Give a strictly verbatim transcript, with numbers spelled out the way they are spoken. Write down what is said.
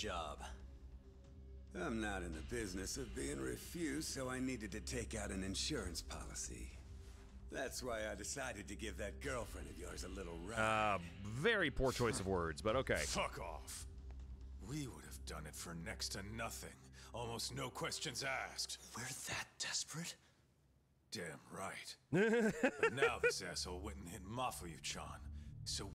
job. I'm not in the business of being refused, so I needed to take out an insurance policy. That's why I decided to give that girlfriend of yours a little ride. Uh, very poor choice of words, but okay. Fuck off. We would have done it for next to nothing. Almost no questions asked. We're that desperate? Damn right. But now this asshole went and hit Mafuyu-chan.